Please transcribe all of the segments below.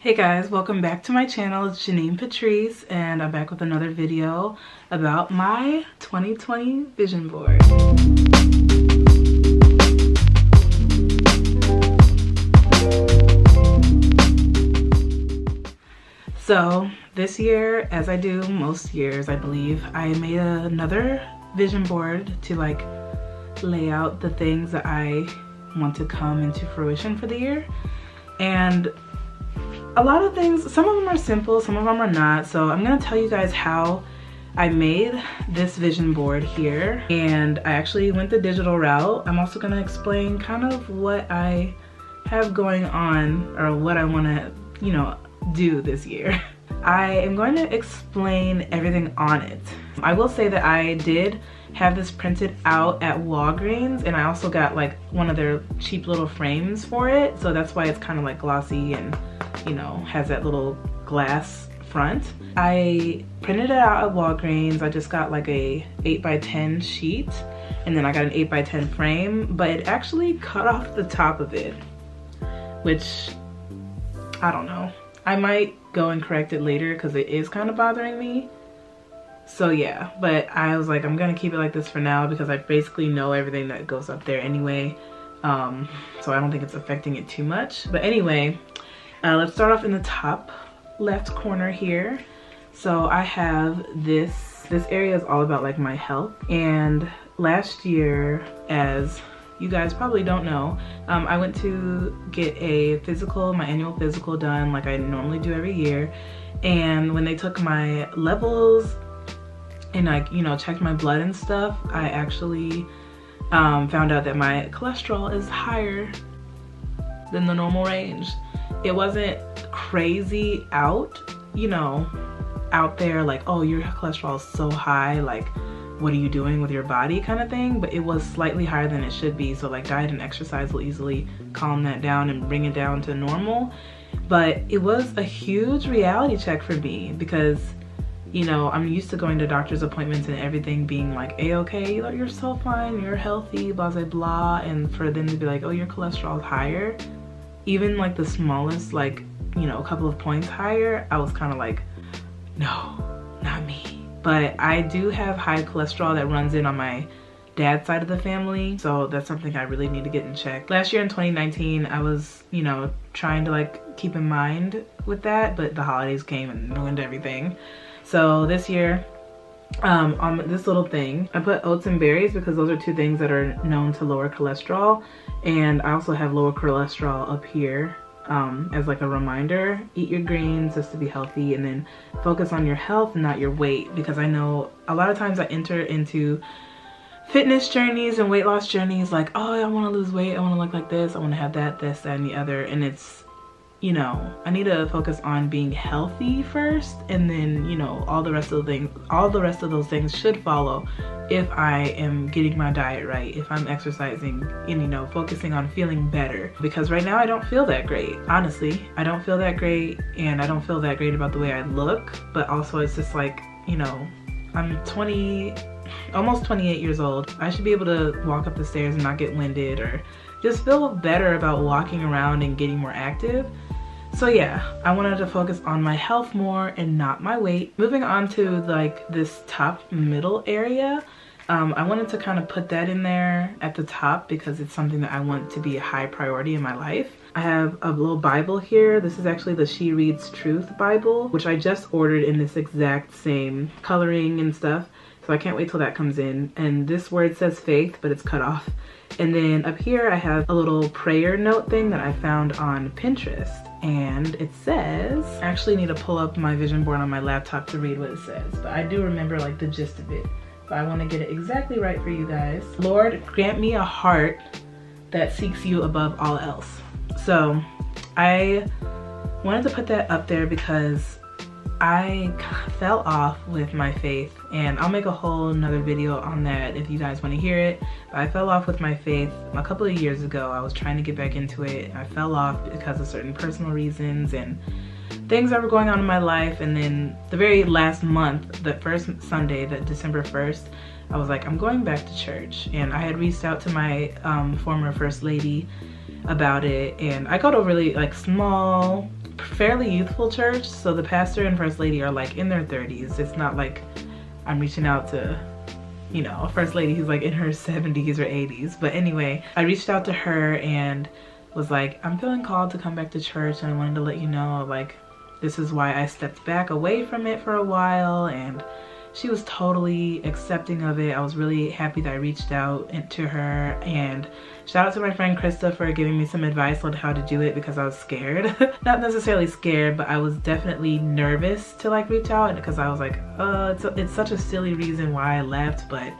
Hey guys, welcome back to my channel. It's Janine Patrice and I'm back with another video about my 2020 vision board. So this year, as I do most years I believe, I made another vision board to like lay out the things that I want to come into fruition for the year. And a lot of things, some of them are simple, some of them are not, so I'm gonna tell you guys how I made this vision board here, and I actually went the digital route. I'm also gonna explain kind of what I have going on or what I wanna, you know, do this year. I am going to explain everything on it. I will say that I did have this printed out at Walgreens, and I also got like one of their cheap little frames for it, so that's why it's kind of like glossy and, you know, has that little glass front. I printed it out at Walgreens. I just got like a 8x10 sheet and then I got an 8x10 frame, but it actually cut off the top of it, which I don't know. I might go and correct it later because it is kind of bothering me. So yeah, but I was like, I'm gonna keep it like this for now because I basically know everything that goes up there anyway. So I don't think it's affecting it too much. But anyway, let's start off in the top left corner here. So I have this area is all about like my health, and last year, as you guys probably don't know, I went to get a physical, my annual physical done like I normally do every year. And when they took my levels and like, you know, checked my blood and stuff, I actually found out that my cholesterol is higher than the normal range. It wasn't crazy out, you know, out there like, oh, your cholesterol is so high, like what are you doing with your body kind of thing, but it was slightly higher than it should be. So like diet and exercise will easily calm that down and bring it down to normal. But it was a huge reality check for me because, you know, I'm used to going to doctor's appointments and everything being like, a-okay, you're so fine, you're healthy, blah, blah, blah. And for them to be like, oh, your cholesterol is higher, even like the smallest, like, you know, a couple of points higher, I was kind of like, no, not me. But I do have high cholesterol that runs in on my dad's side of the family, so that's something I really need to get in check. Last year in 2019, I was, you know, trying to like keep in mind with that, but the holidays came and ruined everything. So this year, on this little thing, I put oats and berries because those are two things that are known to lower cholesterol, and I also have lower cholesterol up here as like a reminder. Eat your greens just to be healthy, and then focus on your health, not your weight, because I know a lot of times I enter into fitness journeys and weight loss journeys like, oh, I want to lose weight, I want to look like this, I want to have that, this, that, and the other, and it's, you know, I need to focus on being healthy first, and then, you know, all the rest of those things should follow if I am getting my diet right, if I'm exercising, and, you know, focusing on feeling better. Because right now I don't feel that great, honestly. I don't feel that great, and I don't feel that great about the way I look, but also it's just like, you know, I'm almost 28 years old. I should be able to walk up the stairs and not get winded, or just feel better about walking around and getting more active. So yeah, I wanted to focus on my health more and not my weight. Moving on to like this top middle area, I wanted to kind of put that in there at the top because it's something that I want to be a high priority in my life. I have a little Bible here. This is actually the She Reads Truth Bible, which I just ordered in this exact same coloring and stuff. So I can't wait till that comes in. And this word says faith, but it's cut off. And then up here I have a little prayer note thing that I found on Pinterest, and it says, I actually need to pull up my vision board on my laptop to read what it says, but I do remember like the gist of it, but I want to get it exactly right for you guys. Lord, grant me a heart that seeks you above all else. So I wanted to put that up there because I fell off with my faith, and I'll make a whole another video on that if you guys want to hear it. But I fell off with my faith a couple of years ago. I was trying to get back into it, and I fell off because of certain personal reasons and things that were going on in my life. And then the very last month, the first Sunday, that December 1st, I was like, I'm going back to church. And I had reached out to my former first lady about it, and I got a really like small fairly youthful church, so the pastor and first lady are like in their 30s. It's not like I'm reaching out to, you know, a first lady who's like in her 70s or 80s. But anyway, I reached out to her and was like, I'm feeling called to come back to church, and I wanted to let you know, like, this is why I stepped back away from it for a while. And she was totally accepting of it. I was really happy that I reached out to her, and shout out to my friend Krista for giving me some advice on how to do it, because I was scared. Not necessarily scared, but I was definitely nervous to like reach out, because I was like, it's such a silly reason why I left. But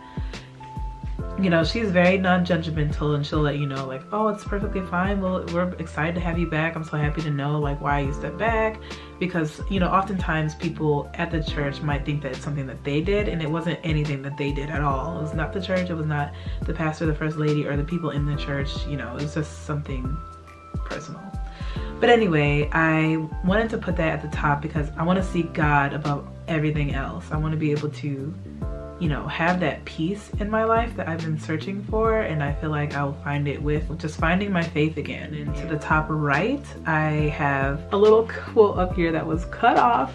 you know, she's very non-judgmental, and she'll let you know, like, oh, it's perfectly fine. Well, we're excited to have you back. I'm so happy to know, like, why you stepped back. Because, you know, oftentimes people at the church might think that it's something that they did, and it wasn't anything that they did at all. It was not the church. It was not the pastor, the first lady, or the people in the church. You know, it was just something personal. But anyway, I wanted to put that at the top because I want to see God above everything else. I want to be able to, you know, have that peace in my life that I've been searching for, and I feel like I will find it with just finding my faith again. And to the top right, I have a little quote up here that was cut off.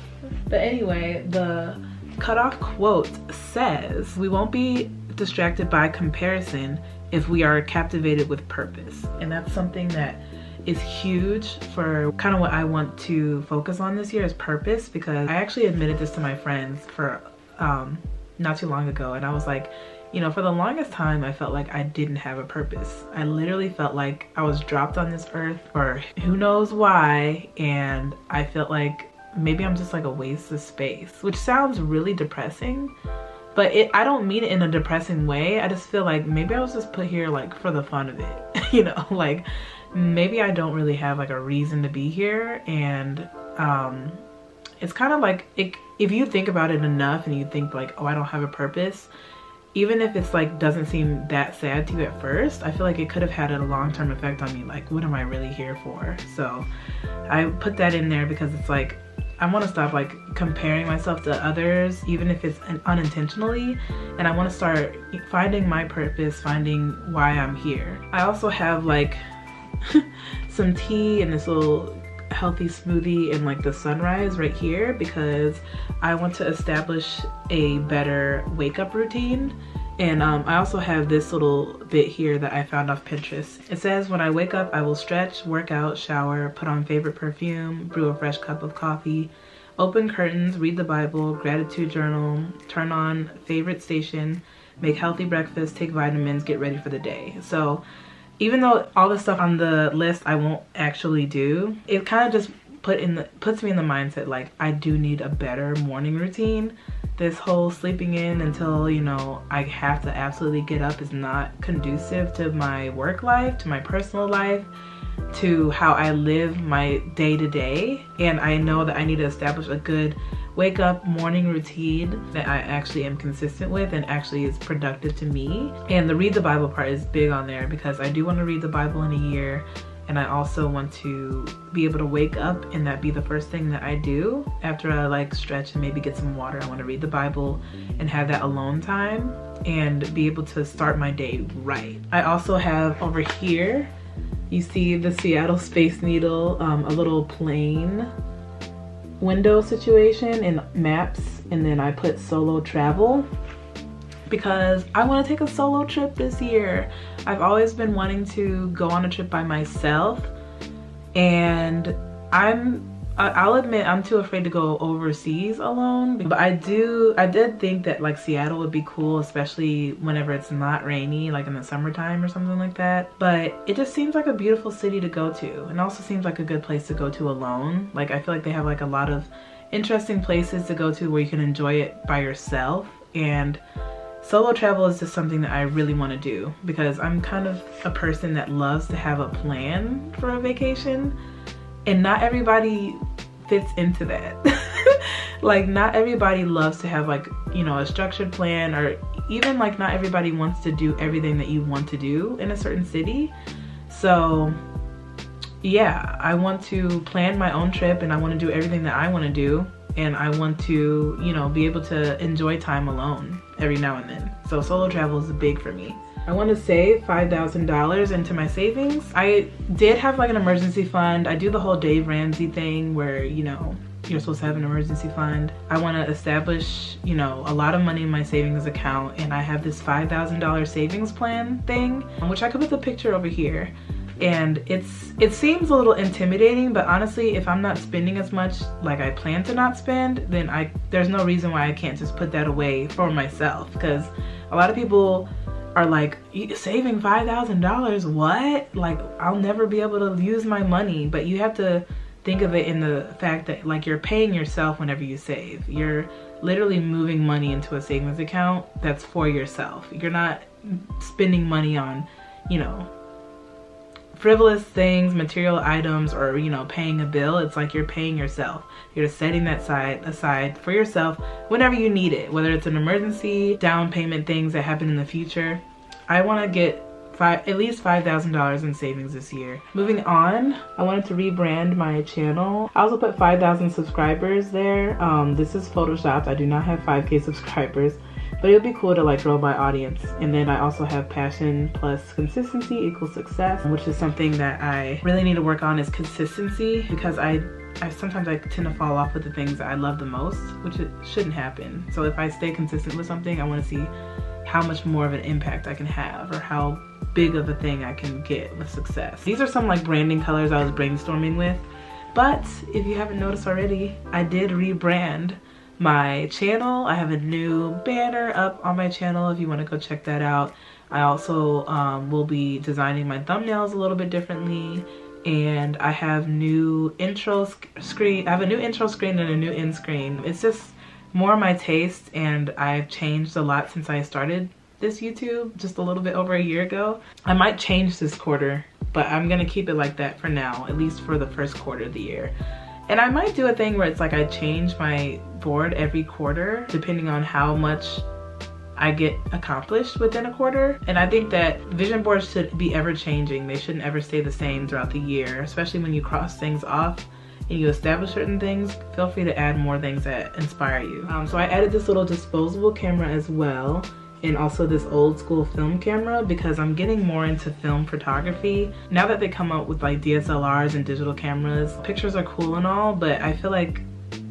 But anyway, the cut off quote says, "We won't be distracted by comparison if we are captivated with purpose." And that's something that is huge for kind of what I want to focus on this year, is purpose. Because I actually admitted this to my friends for not too long ago, and I was like, you know, for the longest time I felt like I didn't have a purpose. I literally felt like I was dropped on this earth for who knows why, and I felt like maybe I'm just like a waste of space, which sounds really depressing, but I don't mean it in a depressing way. I just feel like maybe I was just put here like for the fun of it. You know, like maybe I don't really have like a reason to be here. And it's kind of like, if you think about it enough and you think like, oh, I don't have a purpose, even if it's like doesn't seem that sad to you at first, I feel like it could have had a long-term effect on me. Like, what am I really here for? So I put that in there because it's like, I want to stop like comparing myself to others, even if it's unintentionally, and I want to start finding my purpose, finding why I'm here. I also have like some tea and this little healthy smoothie and like the sunrise right here, because I want to establish a better wake up routine. And I also have this little bit here that I found off Pinterest. It says, when I wake up, I will stretch, work out, shower, put on favorite perfume, brew a fresh cup of coffee, open curtains, read the Bible, gratitude journal, turn on favorite station, make healthy breakfast, take vitamins, get ready for the day. So even though all the stuff on the list I won't actually do, it kind of just puts me in the mindset like I do need a better morning routine. This whole sleeping in until, you know, I have to absolutely get up is not conducive to my work life, to my personal life, to how I live my day to day. And I know that I need to establish a good wake up morning routine that I actually am consistent with and actually is productive to me. And the read the Bible part is big on there because I do want to read the Bible in a year, and I also want to be able to wake up and that be the first thing that I do after I like stretch and maybe get some water. I want to read the Bible and have that alone time and be able to start my day right. I also have over here, you see the Seattle Space Needle, a little plane window situation and maps, and then I put solo travel because I want to take a solo trip this year. I've always been wanting to go on a trip by myself, and I'll admit I'm too afraid to go overseas alone, but I did think that like Seattle would be cool, especially whenever it's not rainy, like in the summertime or something like that. But it just seems like a beautiful city to go to, and also seems like a good place to go to alone. Like I feel like they have like a lot of interesting places to go to where you can enjoy it by yourself, and solo travel is just something that I really want to do because I'm kind of a person that loves to have a plan for a vacation. And not everybody fits into that. Like not everybody loves to have like, you know, a structured plan, or even like not everybody wants to do everything that you want to do in a certain city. So yeah, I want to plan my own trip, and I want to do everything that I want to do, and I want to, you know, be able to enjoy time alone every now and then. So solo travel is big for me. I want to save $5,000 into my savings. I did have like an emergency fund. I do the whole Dave Ramsey thing where, you know, you're supposed to have an emergency fund. I want to establish, you know, a lot of money in my savings account, and I have this $5,000 savings plan thing, which I could put the picture over here. And it seems a little intimidating, but honestly, if I'm not spending as much like I plan to not spend, then there's no reason why I can't just put that away for myself, because a lot of people are like, saving $5,000, what? Like, I'll never be able to use my money. But you have to think of it in the fact that like you're paying yourself whenever you save. You're literally moving money into a savings account that's for yourself. You're not spending money on, you know, frivolous things, material items, or, you know, paying a bill. It's like you're paying yourself. You're setting that aside for yourself whenever you need it, whether it's an emergency, down payment, things that happen in the future. I want to get at least $5,000 in savings this year. Moving on, I wanted to rebrand my channel. I also put 5,000 subscribers there. This is photoshopped. I do not have 5K subscribers, but it would be cool to like grow my audience. And then I also have passion plus consistency equals success, which is something that I really need to work on, is consistency, because I sometimes I tend to fall off with the things that I love the most, which it shouldn't happen. So if I stay consistent with something, I want to see how much more of an impact I can have, or how big of a thing I can get with success. These are some like branding colors I was brainstorming with, but if you haven't noticed already, I did rebrand my channel. I have a new banner up on my channel if you want to go check that out. I also will be designing my thumbnails a little bit differently, and I have new intro screen. I have a new intro screen and a new end screen. It's just more my taste, and I've changed a lot since I started this YouTube just a little bit over a year ago. I might change this quarter, but I'm gonna keep it like that for now, at least for the first quarter of the year. And I might do a thing where it's like I change my board every quarter depending on how much I get accomplished within a quarter. And I think that vision boards should be ever changing. They shouldn't ever stay the same throughout the year, especially when you cross things off and you establish certain things. Feel free to add more things that inspire you. So I added this little disposable camera as well, and also this old school film camera, because I'm getting more into film photography. Now that they come out with like DSLRs and digital cameras, pictures are cool and all, but I feel like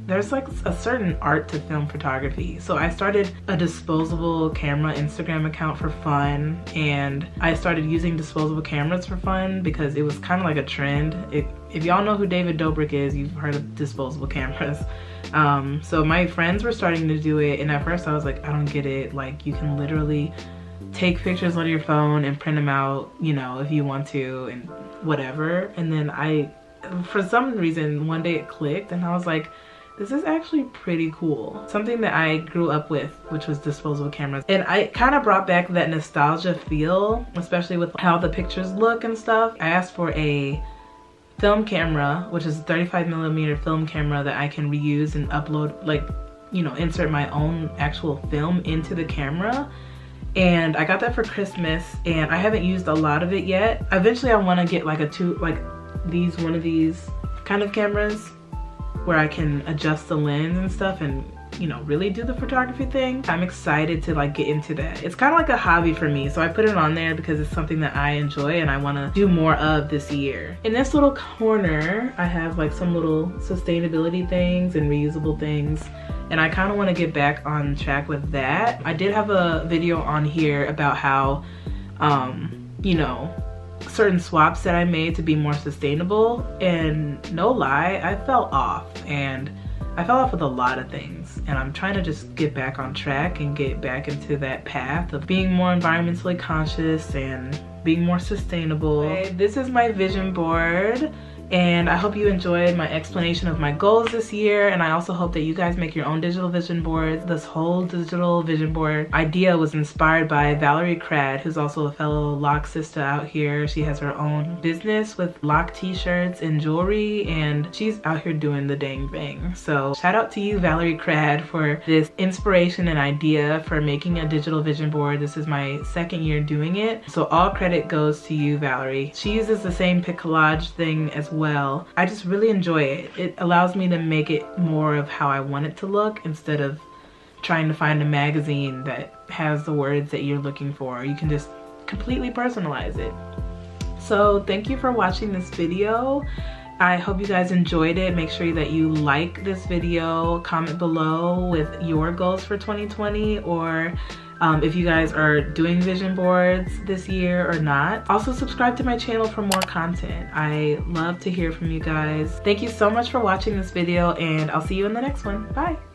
there's like a certain art to film photography. So I started a disposable camera Instagram account for fun, and I started using disposable cameras for fun because it was kind of like a trend. If y'all know who David Dobrik is, you've heard of disposable cameras. So my friends were starting to do it, and at first I was like, I don't get it. Like, you can literally take pictures on your phone and print them out, you know, if you want to and whatever. And then for some reason, one day it clicked, and I was like, this is actually pretty cool. Something that I grew up with, which was disposable cameras. And I kind of brought back that nostalgia feel, especially with how the pictures look and stuff. I asked for a film camera, which is a 35mm film camera that I can reuse and upload, like, you know, insert my own actual film into the camera. And I got that for Christmas, and I haven't used a lot of it yet. Eventually I want to get like one of these kind of cameras where I can adjust the lens and stuff and, you know, really do the photography thing. I'm excited to like get into that. It's kind of like a hobby for me, so I put it on there because it's something that I enjoy and I want to do more of this year. In this little corner, I have like some little sustainability things and reusable things, and I kind of want to get back on track with that. I did have a video on here about how, you know, certain swaps that I made to be more sustainable, and no lie, I fell off, and I fell off with a lot of things, and I'm trying to just get back on track and get back into that path of being more environmentally conscious and being more sustainable. This is my vision board, and I hope you enjoyed my explanation of my goals this year, and I also hope that you guys make your own digital vision boards. This whole digital vision board idea was inspired by Valerie Cradd, who's also a fellow lock sister out here. She has her own business with lock t-shirts and jewelry, and she's out here doing the dang thing. So shout out to you, Valerie Cradd, for this inspiration and idea for making a digital vision board. This is my second year doing it, so all credit goes to you, Valerie. She uses the same PicCollage thing as well. I just really enjoy it. It allows me to make it more of how I want it to look, instead of trying to find a magazine that has the words that you're looking for. You can just completely personalize it. So thank you for watching this video. I hope you guys enjoyed it. Make sure that you like this video, comment below with your goals for 2020, or if you guys are doing vision boards this year or not. Also subscribe to my channel for more content. I love to hear from you guys. Thank you so much for watching this video, and I'll see you in the next one. Bye.